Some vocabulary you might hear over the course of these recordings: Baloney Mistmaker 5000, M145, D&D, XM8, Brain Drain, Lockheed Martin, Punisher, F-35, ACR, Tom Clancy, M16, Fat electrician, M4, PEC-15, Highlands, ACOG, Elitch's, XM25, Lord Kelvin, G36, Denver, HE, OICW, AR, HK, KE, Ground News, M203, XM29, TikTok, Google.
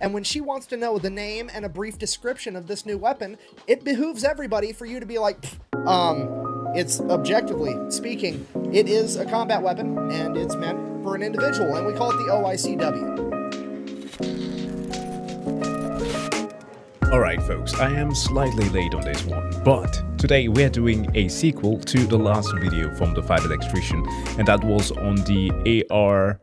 And when she wants to know the name and a brief description of this new weapon, it behooves everybody for you to be like, it's objectively speaking, it is a combat weapon and it's meant for an individual, and we call it the OICW. Alright folks, I am slightly late on this one, but today we are doing a sequel to the last video from the Fat Electrician, and that was on the AR...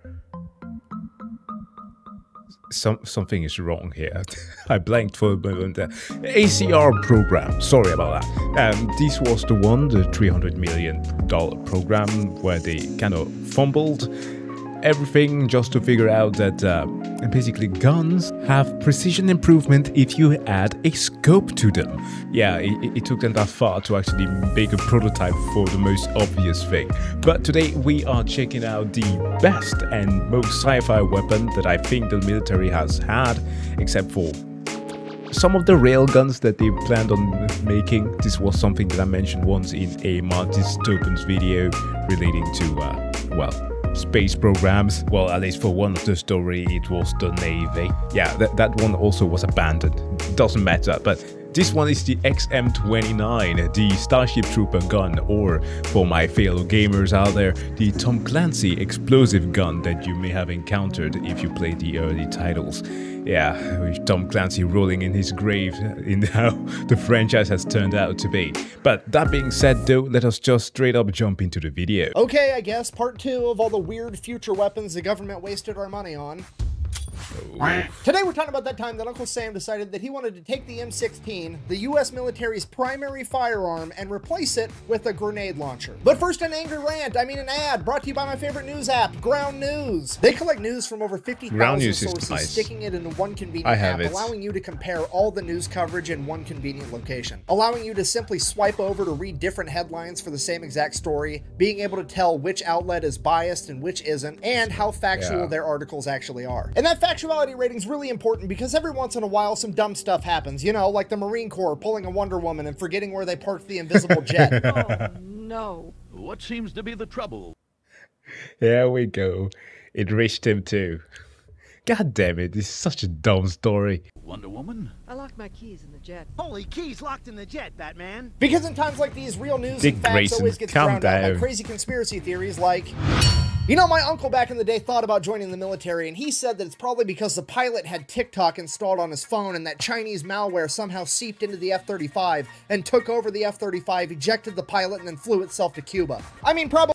Something is wrong here. I blanked for a moment. ACR program, sorry about that. This was the one, the $300 million program, where they kind of fumbled everything just to figure out that basically guns have precision improvement if you add a scope to them. Yeah, it took them that far to actually make a prototype for the most obvious thing. But today we are checking out the best and most sci-fi weapon that I think the military has had, except for some of the railguns that they planned on making. This was something that I mentioned once in a Martis Topin's video relating to, well, space programs. Well, at least for one of the story, it was the Navy. Yeah, that one also was abandoned. Doesn't matter, but this one is the XM29, the Starship Trooper gun, or for my fellow gamers out there, the Tom Clancy explosive gun that you may have encountered if you play the early titles. Yeah, with Tom Clancy rolling in his grave in how the franchise has turned out to be. But that being said though, let us just straight up jump into the video. Okay, I guess part two of all the weird future weapons the government wasted our money on. Oh. Today we're talking about that time that Uncle Sam decided that he wanted to take the M16, the US military's primary firearm, and replace it with a grenade launcher. But first, an angry rant, I mean an ad, brought to you by my favorite news app, Ground News. They collect news from over 50,000 sources, sticking it into one convenient app, allowing you to compare all the news coverage in one convenient location, allowing you to simply swipe over to read different headlines for the same exact story, being able to tell which outlet is biased and which isn't, and how factual their articles actually are. And that factuality rating's really important because every once in a while some dumb stuff happens, you know, like the Marine Corps pulling a Wonder Woman and forgetting where they parked the invisible jet. Oh, no. What seems to be the trouble? There we go. It reached him too. God damn it, this is such a dumb story. Wonder Woman? I locked my keys in the jet. Holy keys locked in the jet, Batman. Because in times like these, real news and facts always gets drowned out by crazy conspiracy theories like... You know, my uncle back in the day thought about joining the military, and he said that it's probably because the pilot had TikTok installed on his phone and that Chinese malware somehow seeped into the F-35 and took over the F-35, ejected the pilot, and then flew itself to Cuba. I mean, probably...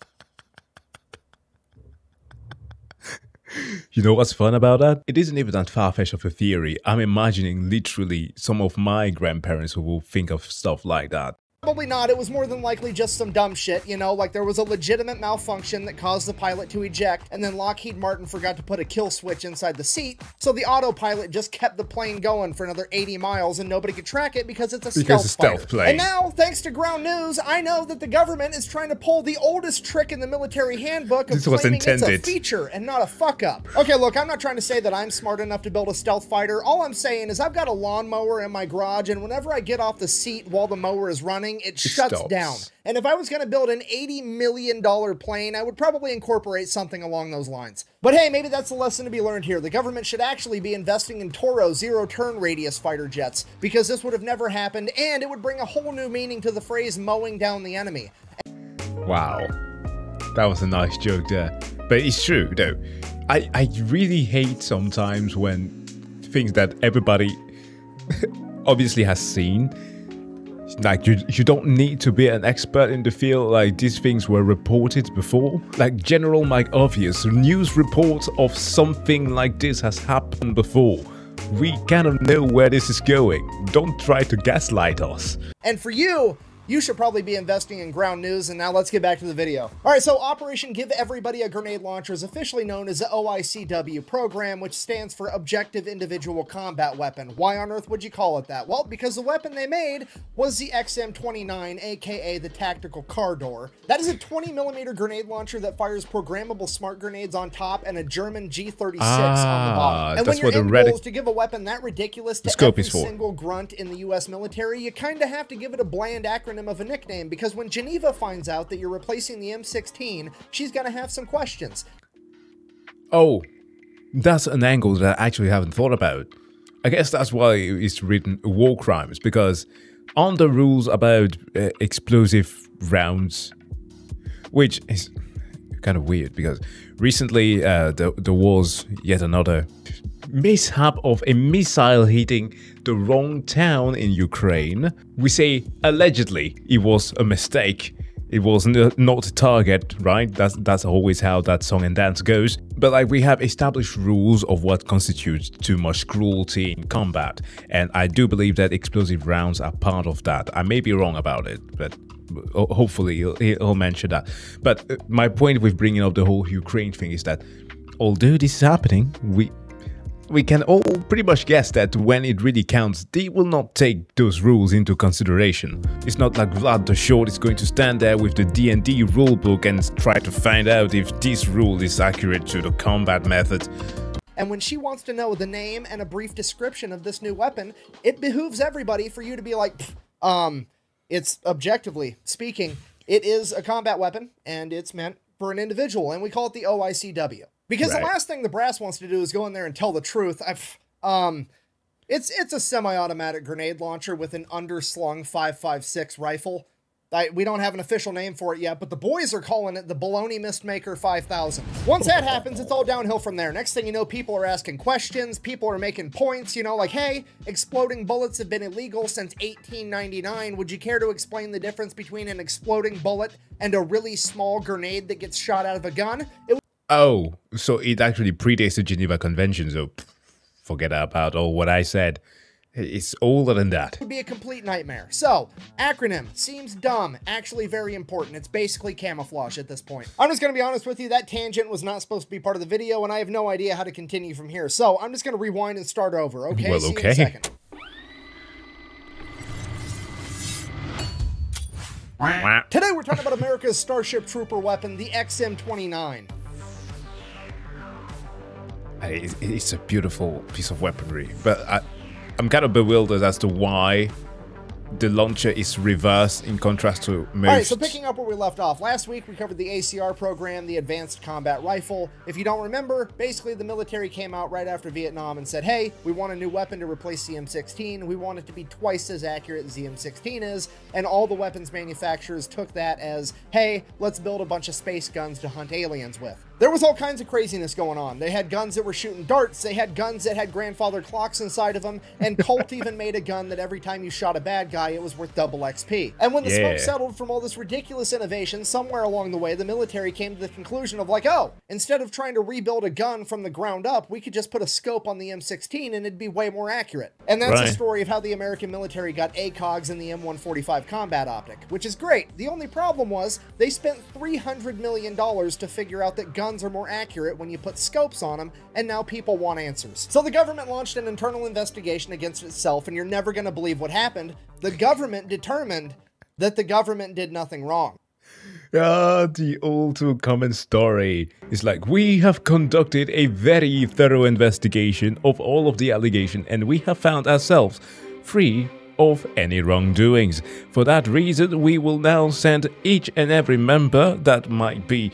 You know what's fun about that? It isn't even that far-fetched of a theory. I'm imagining literally some of my grandparents who will think of stuff like that. Probably not. It was more than likely just some dumb shit, you know, like there was a legitimate malfunction that caused the pilot to eject, and then Lockheed Martin forgot to put a kill switch inside the seat, so the autopilot just kept the plane going for another 80 miles and nobody could track it because it's a stealth plane. And now, thanks to Ground News, I know that the government is trying to pull the oldest trick in the military handbook of claiming it's a feature and not a fuck-up. Okay, look, I'm not trying to say that I'm smart enough to build a stealth fighter. All I'm saying is I've got a lawnmower in my garage, and whenever I get off the seat while the mower is running, it shuts down. And if I was going to build an $80 million plane, I would probably incorporate something along those lines. But hey, maybe that's the lesson to be learned here. The government should actually be investing in Toro zero-turn radius fighter jets, because this would have never happened, and it would bring a whole new meaning to the phrase mowing down the enemy. Wow. That was a nice joke there. But it's true, though. I really hate sometimes when things that everybody obviously has seen. Like, you don't need to be an expert in the field, like these things were reported before. Like General Mike Obvious, news reports of something like this has happened before. We kind of know where this is going. Don't try to gaslight us. And for you, you should probably be investing in Ground News, and now let's get back to the video. All right, so Operation Give Everybody a Grenade Launcher is officially known as the OICW program, which stands for Objective Individual Combat Weapon. Why on earth would you call it that? Well, because the weapon they made was the XM29, aka the Tactical Car Door. That is a 20mm grenade launcher that fires programmable smart grenades on top and a German G36 on the bottom. And when your end goal is to give a weapon that ridiculous to every single grunt in the US military, you kind of have to give it a bland acronym of a nickname, because when Geneva finds out that you're replacing the M16, she's gonna have some questions. Oh, that's an angle that I actually haven't thought about. I guess that's why it's written war crimes, because on the rules about explosive rounds, which is kind of weird because recently there was yet another mishap of a missile hitting the wrong town in Ukraine. We say allegedly it was a mistake. It was not a target, right? That's always how that song and dance goes. But like, we have established rules of what constitutes too much cruelty in combat, and I do believe that explosive rounds are part of that. I may be wrong about it, but hopefully he'll mention that. But my point with bringing up the whole Ukraine thing is that although this is happening, we can all pretty much guess that when it really counts, they will not take those rules into consideration. It's not like Vlad the Short is going to stand there with the D&D rulebook and try to find out if this rule is accurate to the combat method. And when she wants to know the name and a brief description of this new weapon, it behooves everybody for you to be like, it's objectively speaking, it is a combat weapon and it's meant for an individual, and we call it the OICW. Because right, the last thing the brass wants to do is go in there and tell the truth. It's a semi-automatic grenade launcher with an underslung 5.56 rifle. We don't have an official name for it yet, but the boys are calling it the Baloney Mistmaker 5000. Once that happens, it's all downhill from there. Next thing you know, people are asking questions, people are making points, you know, like, hey, exploding bullets have been illegal since 1899. Would you care to explain the difference between an exploding bullet and a really small grenade that gets shot out of a gun? Oh, so it actually predates the Geneva Convention, so forget about all what I said. It's older than that. It would be a complete nightmare. So, acronym seems dumb, actually very important. It's basically camouflage at this point. I'm just going to be honest with you, that tangent was not supposed to be part of the video, and I have no idea how to continue from here. So, I'm just going to rewind and start over, okay? Well, okay. See you in a second. Today we're talking about America's Starship Trooper weapon, the XM29. It's a beautiful piece of weaponry, but I'm kind of bewildered as to why the launcher is reversed in contrast to most. All right, so picking up where we left off, last week we covered the ACR program, the Advanced Combat Rifle. If you don't remember, basically the military came out right after Vietnam and said, hey, we want a new weapon to replace the M16. We want it to be twice as accurate as the M16 is. And all the weapons manufacturers took that as, hey, let's build a bunch of space guns to hunt aliens with. There was all kinds of craziness going on. They had guns that were shooting darts. They had guns that had grandfather clocks inside of them. And Colt even made a gun that every time you shot a bad guy, it was worth double XP. And when the smoke settled from all this ridiculous innovation, somewhere along the way, the military came to the conclusion of like, oh, instead of trying to rebuild a gun from the ground up, we could just put a scope on the M16 and it'd be way more accurate. And that's the story of how the American military got ACOGs and the M145 combat optic, which is great. The only problem was they spent $300 million to figure out that guns are more accurate when you put scopes on them, and now people want answers. So the government launched an internal investigation against itself, and you're never going to believe what happened. The government determined that the government did nothing wrong. Ah, the all too common story. It's like, we have conducted a very thorough investigation of all of the allegations, and we have found ourselves free of any wrongdoings. For that reason, we will now send each and every member that might be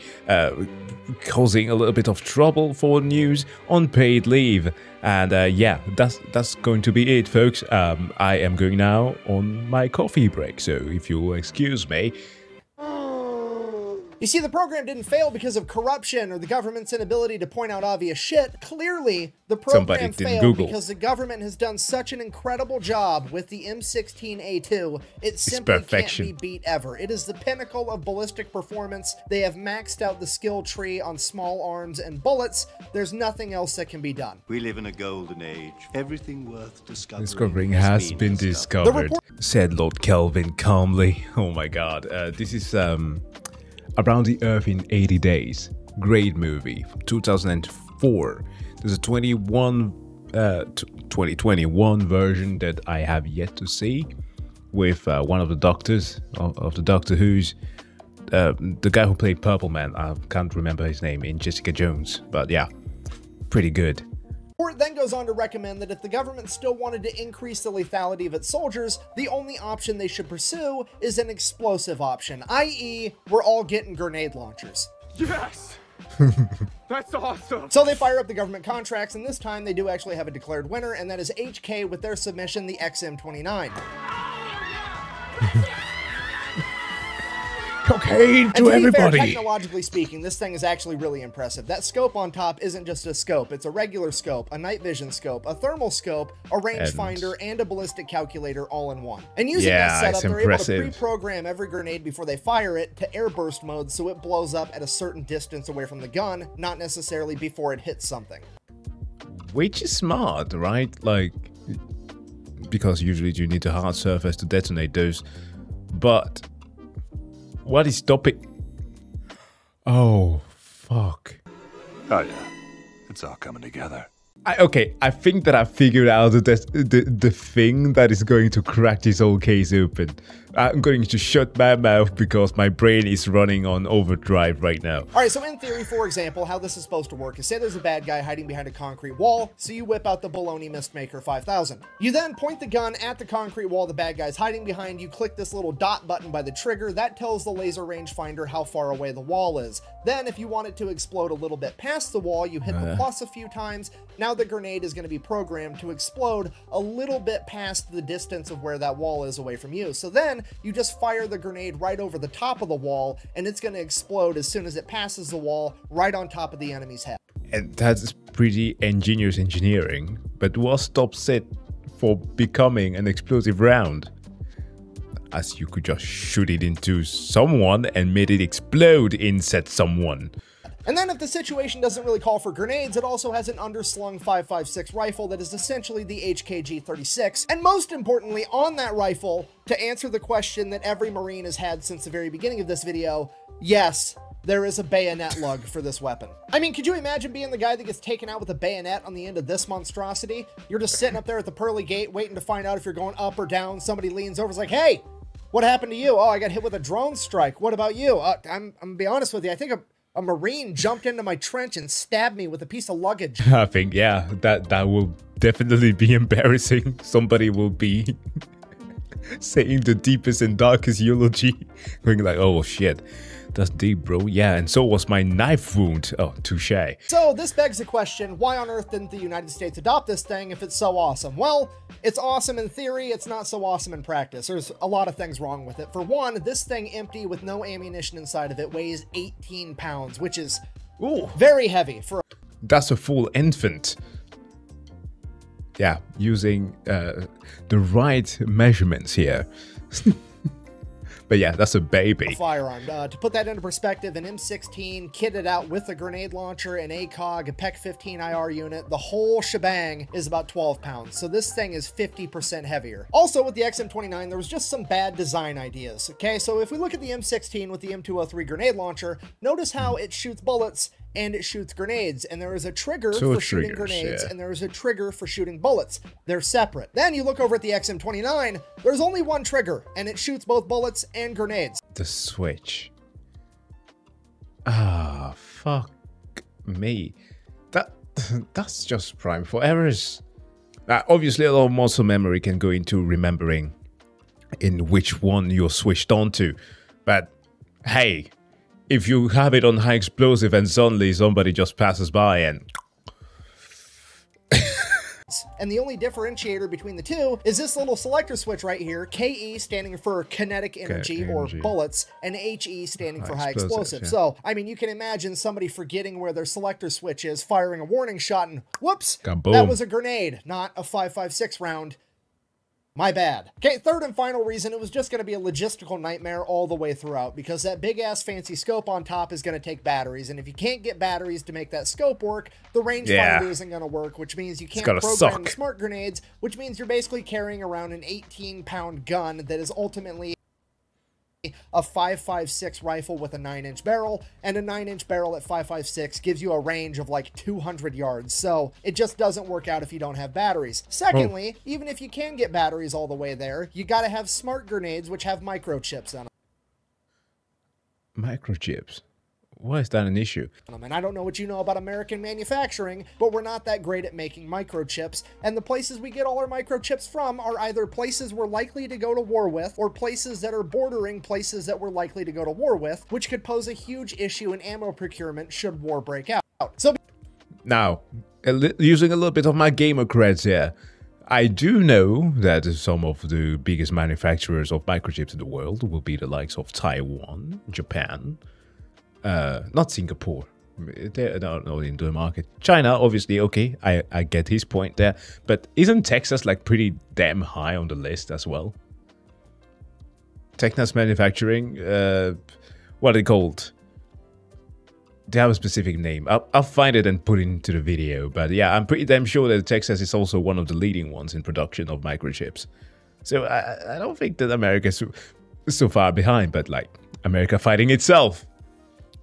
causing a little bit of trouble for news on paid leave. And yeah, that's going to be it, folks. I am going now on my coffee break, so if you'll excuse me. You see, the program didn't fail because of corruption or the government's inability to point out obvious shit. Clearly, the program failed because the government has done such an incredible job with the M16A2. It simply can't be beat ever. It is the pinnacle of ballistic performance. They have maxed out the skill tree on small arms and bullets. There's nothing else that can be done. We live in a golden age. Everything worth discovering has been discovered, said Lord Kelvin calmly. Oh my god, this is Around the Earth in 80 Days. Great movie from 2004. There's a 2021 version that I have yet to see with one of the doctors of the Doctor Who's, the guy who played Purple Man. I can't remember his name in Jessica Jones, but yeah, pretty good. Or it then goes on to recommend that if the government still wanted to increase the lethality of its soldiers, the only option they should pursue is an explosive option, i.e., we're all getting grenade launchers. Yes! That's awesome. So they fire up the government contracts, and this time they do actually have a declared winner, and that is HK with their submission, the XM29. Cocaine to everybody. Fair, technologically speaking, this thing is actually really impressive. That scope on top isn't just a scope. It's a regular scope, a night vision scope, a thermal scope, a rangefinder, and a ballistic calculator all in one. And using that setup, they're able to pre-program every grenade before they fire it to air burst mode, so it blows up at a certain distance away from the gun, not necessarily before it hits something. Which is smart, right? Like, because usually you need a hard surface to detonate those, but what is stopping? Oh, fuck. Oh, yeah. It's all coming together. Okay, I think that I figured out the thing that is going to crack this whole case open. I'm going to shut my mouth because my brain is running on overdrive right now. All right, so in theory, for example, how this is supposed to work is, say there's a bad guy hiding behind a concrete wall, so you whip out the baloney Mistmaker 5000. You then point the gun at the concrete wall the bad guy's hiding behind, you click this little dot button by the trigger, that tells the laser rangefinder how far away the wall is. Then if you want it to explode a little bit past the wall, you hit the plus a few times. Now the grenade is going to be programmed to explode a little bit past the distance of where that wall is away from you. So then you just fire the grenade right over the top of the wall, and it's going to explode as soon as it passes the wall, right on top of the enemy's head. And that's pretty ingenious engineering, but what stops it for becoming an explosive round? As you could just shoot it into someone and made it explode in said someone. And then if the situation doesn't really call for grenades, it also has an underslung 5.56 rifle that is essentially the HK G36. And most importantly, on that rifle, to answer the question that every Marine has had since the very beginning of this video, yes, there is a bayonet lug for this weapon. I mean, could you imagine being the guy that gets taken out with a bayonet on the end of this monstrosity? You're just sitting up there at the pearly gate waiting to find out if you're going up or down. Somebody leans over, is like, hey, what happened to you? Oh, I got hit with a drone strike. What about you? I'm gonna be honest with you, I think a Marine jumped into my trench and stabbed me with a piece of luggage. I think, yeah, that will definitely be embarrassing. Somebody will be saying the deepest and darkest eulogy, going like, oh shit, that's deep, bro. Yeah, and so was my knife wound. Oh, touche. So this begs the question, why on earth didn't the United States adopt this thing if it's so awesome? Well, it's awesome in theory, it's not so awesome in practice. There's a lot of things wrong with it. For one, this thing empty with no ammunition inside of it weighs 18 pounds, which is very heavy. That's a full infant. Yeah, using the right measurements here. But yeah, that's a baby. A firearm. To put that into perspective, an M16 kitted out with a grenade launcher, an ACOG, a PEC-15 IR unit, the whole shebang is about 12 pounds. So this thing is 50% heavier. Also with the XM29, there was just some bad design ideas. Okay, so if we look at the M16 with the M203 grenade launcher, notice how it shoots bullets and it shoots grenades, and there is a trigger for shooting grenades, and there is a trigger for shooting bullets. They're separate. Then you look over at the XM29, there's only one trigger, and it shoots both bullets and grenades. The switch. Ah, fuck me. That's just prime for errors. Obviously, a lot of muscle memory can go into remembering in which one you're switched on to, but hey, if you have it on high explosive and suddenly somebody just passes by and... And the only differentiator between the two is this little selector switch right here, KE standing for kinetic energy or bullets, and HE standing for high explosive. Yeah. So, I mean, you can imagine somebody forgetting where their selector switch is, firing a warning shot, and whoops, kaboom. That was a grenade, not a 5.56 round. My bad. Okay, third and final reason, it was just going to be a logistical nightmare all the way throughout, because that big-ass fancy scope on top is going to take batteries, and if you can't get batteries to make that scope work, the rangefinder isn't going to work, which means you can't program the smart grenades, which means you're basically carrying around an 18-pound gun that is ultimately a 5.56 rifle with a 9-inch barrel, and a 9-inch barrel at 5.56 gives you a range of like 200 yards, so it just doesn't work out if you don't have batteries. Secondly, even if you can get batteries all the way there, you gotta have smart grenades which have microchips on them. Microchips? Why is that an issue? And I don't know what you know about American manufacturing, but we're not that great at making microchips, and the places we get all our microchips from are either places we're likely to go to war with, or places that are bordering places that we're likely to go to war with, which could pose a huge issue in ammo procurement should war break out. out. So now, using a little bit of my gamer creds here, I do know that some of the biggest manufacturers of microchips in the world will be the likes of Taiwan, Japan, not Singapore. They're not in the market. China, obviously, okay, I get his point there. But isn't Texas like pretty damn high on the list as well? Texas Manufacturing, what are they called? They have a specific name. I'll find it and put it into the video. But yeah, I'm pretty damn sure that Texas is also one of the leading ones in production of microchips. So I don't think that America is so far behind, but like America fighting itself.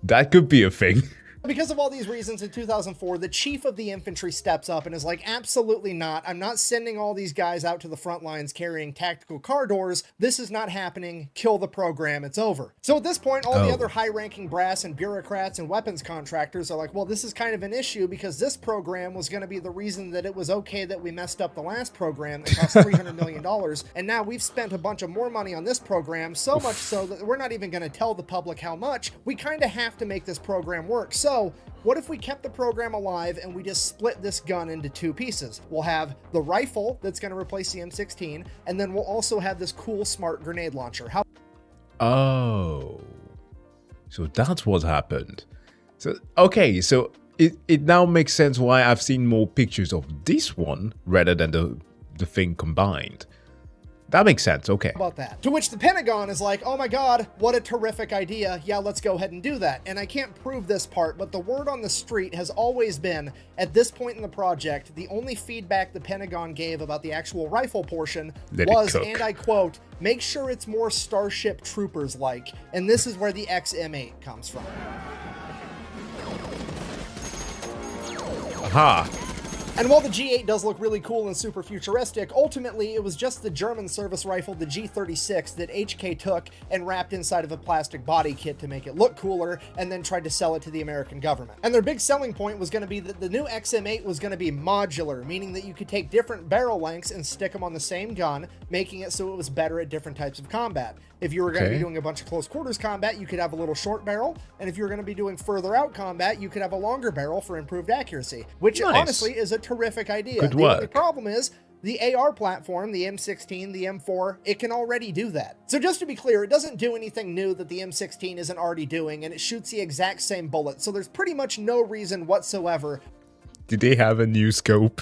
That could be a thing. Because of all these reasons, in 2004, the chief of the infantry steps up and is like, absolutely not. I'm not sending all these guys out to the front lines carrying tactical car doors. This is not happening. Kill the program. It's over. So at this point, all the other high-ranking brass and bureaucrats and weapons contractors are like, well, this is kind of an issue because this program was going to be the reason that it was okay that we messed up the last program that cost $300 million. And now we've spent a bunch of more money on this program, so much so that we're not even going to tell the public how much. We kind of have to make this program work. So what if we kept the program alive and we just split this gun into two pieces? We'll have the rifle that's going to replace the M16, and then we'll also have this cool smart grenade launcher. How? Oh, so that's what happened. So okay, so it now makes sense why I've seen more pictures of this one rather than the thing combined. That makes sense. Okay. About that. To which the Pentagon is like, oh my God, what a terrific idea. Yeah, let's go ahead and do that. And I can't prove this part, but the word on the street has always been, at this point in the project, the only feedback the Pentagon gave about the actual rifle portion was, and I quote, make sure it's more Starship Troopers-like. And this is where the XM8 comes from. Aha. And while the G8 does look really cool and super futuristic, ultimately it was just the German service rifle, the G36, that HK took and wrapped inside of a plastic body kit to make it look cooler and then tried to sell it to the American government. And their big selling point was going to be that the new XM8 was going to be modular, meaning that you could take different barrel lengths and stick them on the same gun, making it so it was better at different types of combat. If you were going to be doing a bunch of close quarters combat, you could have a little short barrel. And if you were going to be doing further out combat, you could have a longer barrel for improved accuracy, which honestly is a terrific idea. Good work. The problem is the AR platform, the M16, the M4, it can already do that. So just to be clear, it doesn't do anything new that the M16 isn't already doing, and it shoots the exact same bullet. So there's pretty much no reason whatsoever. Did they have a new scope?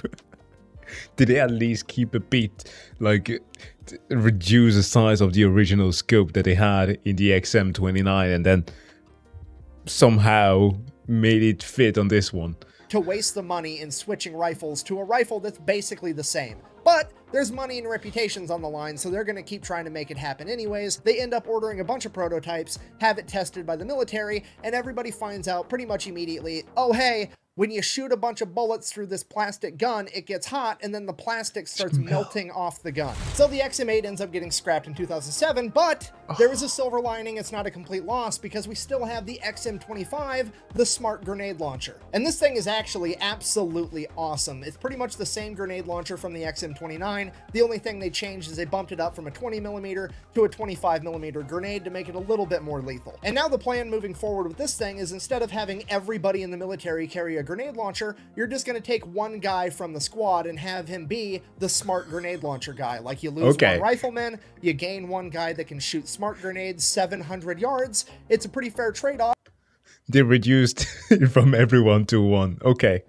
Did they at least keep a bit, like reduce the size of the original scope that they had in the XM29 and then somehow made it fit on this one? To waste the money in switching rifles to a rifle that's basically the same. But there's money and reputations on the line, so they're going to keep trying to make it happen anyways. They end up ordering a bunch of prototypes, have it tested by the military, and everybody finds out pretty much immediately, oh hey, when you shoot a bunch of bullets through this plastic gun, it gets hot, and then the plastic starts melting off the gun. So the XM8 ends up getting scrapped in 2007, but there is a silver lining. It's not a complete loss because we still have the XM25, the smart grenade launcher. And this thing is actually absolutely awesome. It's pretty much the same grenade launcher from the XM29. The only thing they changed is they bumped it up from a 20mm to a 25mm grenade to make it a little bit more lethal. And now the plan moving forward with this thing is, instead of having everybody in the military carry a grenade launcher, you're just going to take one guy from the squad and have him be the smart grenade launcher guy. Like, you lose one rifleman, you gain one guy that can shoot smart grenades 700 yards. It's a pretty fair trade-off. They reduced from everyone to one. Okay.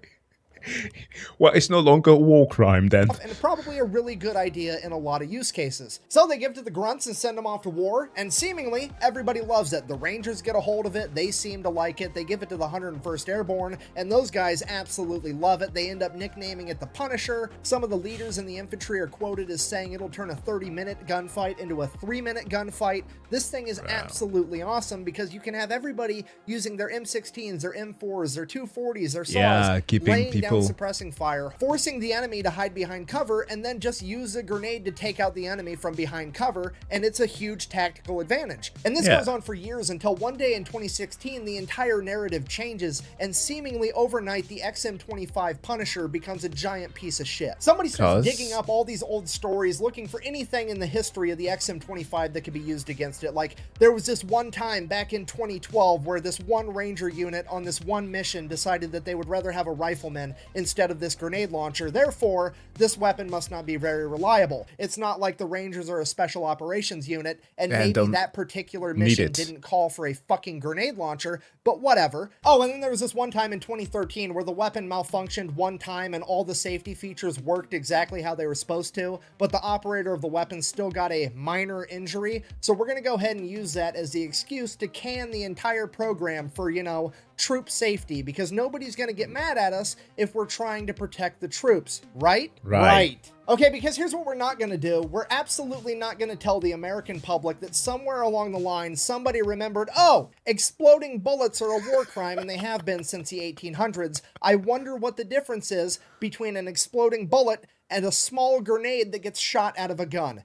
Well, it's no longer a war crime then. And probably a really good idea in a lot of use cases. So they give to the grunts and send them off to war, and seemingly everybody loves it. The Rangers get a hold of it. They seem to like it. They give it to the 101st Airborne, and those guys absolutely love it. They end up nicknaming it the Punisher. Some of the leaders in the infantry are quoted as saying it'll turn a 30-minute gunfight into a 3-minute gunfight. This thing is absolutely awesome because you can have everybody using their M16s, their M4s, their 240s, their saws, keeping people cool. Suppressing fire, forcing the enemy to hide behind cover, and then just use a grenade to take out the enemy from behind cover, and it's a huge tactical advantage. And this goes on for years until one day in 2016, the entire narrative changes, and seemingly overnight, the XM25 Punisher becomes a giant piece of shit. Somebody starts digging up all these old stories, looking for anything in the history of the XM25 that could be used against it. Like, there was this one time back in 2012 where this one Ranger unit on this one mission decided that they would rather have a rifleman instead of this grenade launcher. Therefore, this weapon must not be very reliable. It's not like the Rangers are a special operations unit, and maybe that particular mission didn't call for a fucking grenade launcher, but whatever. Oh, and then there was this one time in 2013 where the weapon malfunctioned one time and all the safety features worked exactly how they were supposed to, but the operator of the weapon still got a minor injury. So we're going to go ahead and use that as the excuse to can the entire program for, you know, troop safety, because nobody's going to get mad at us if we're trying to protect the troops, right? Right. Okay, because here's what we're not going to do. We're absolutely not going to tell the American public that somewhere along the line, somebody remembered, oh, exploding bullets are a war crime, and they have been since the 1800s. I wonder what the difference is between an exploding bullet and a small grenade that gets shot out of a gun.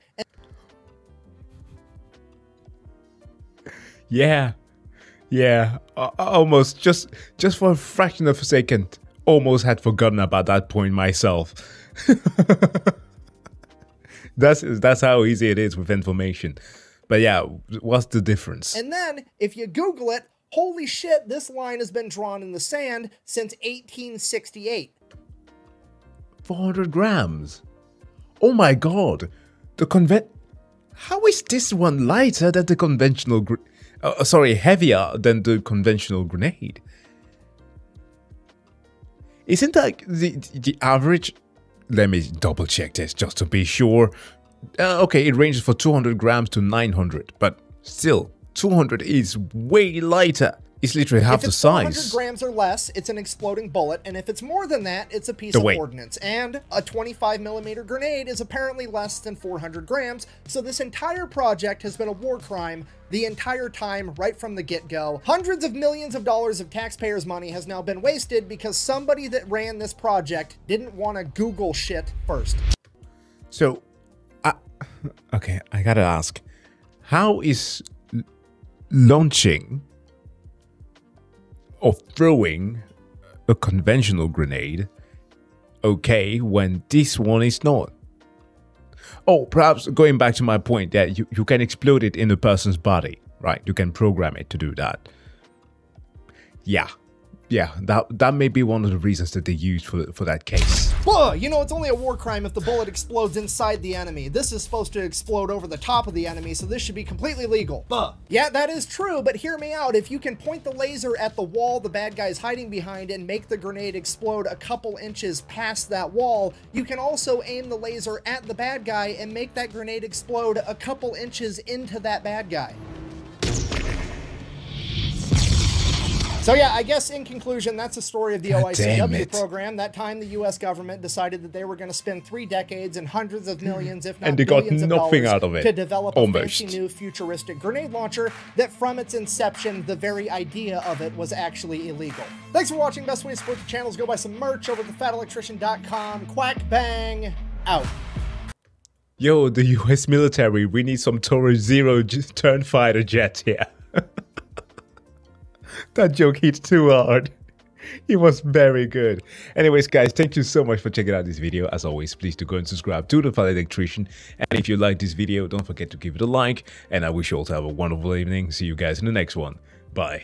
Yeah, almost, just for a fraction of a second, almost had forgotten about that point myself. That's how easy it is with information. But yeah, what's the difference? And then, if you Google it, holy shit, this line has been drawn in the sand since 1868. 400 grams. Oh my god. How is this one lighter than the conventional heavier than the conventional grenade? Isn't that the average? Let me double check this just to be sure. Okay, it ranges from 200 grams to 900, but still, 200 is way lighter. It's literally half the size. If it's 100 grams or less, it's an exploding bullet, and if it's more than that, it's a piece of ordnance. And a 25mm grenade is apparently less than 400 grams, so this entire project has been a war crime the entire time, right from the get-go. Hundreds of millions of dollars of taxpayers' money has now been wasted because somebody that ran this project didn't want to Google shit first. So, okay, I gotta ask, how is launching or throwing a conventional grenade okay when this one is not? Oh, perhaps going back to my point that you can explode it in a person's body, right? You can program it to do that. Yeah, that may be one of the reasons that they used for that case. Well, you know, it's only a war crime if the bullet explodes inside the enemy. This is supposed to explode over the top of the enemy, so this should be completely legal. Yeah, that is true, but hear me out. If you can point the laser at the wall the bad guy's hiding behind and make the grenade explode a couple inches past that wall, you can also aim the laser at the bad guy and make that grenade explode a couple inches into that bad guy. So yeah, I guess in conclusion, that's the story of the OICW program. That time the U.S. government decided that they were going to spend 3 decades and hundreds of millions, if not billions of dollars out of it, to develop a fancy new futuristic grenade launcher that from its inception, the very idea of it was actually illegal. Thanks for watching. Best way to support the channel is go buy some merch over at thefatelectrician.com. Quack bang out. Yo, the U.S. military, we need some Torre Zero turn fighter jets here. That joke hit too hard. It was very good. Anyways, guys, thank you so much for checking out this video. As always, please do go and subscribe to the Fat Electrician. And if you like this video, don't forget to give it a like. And I wish you all to have a wonderful evening. See you guys in the next one. Bye.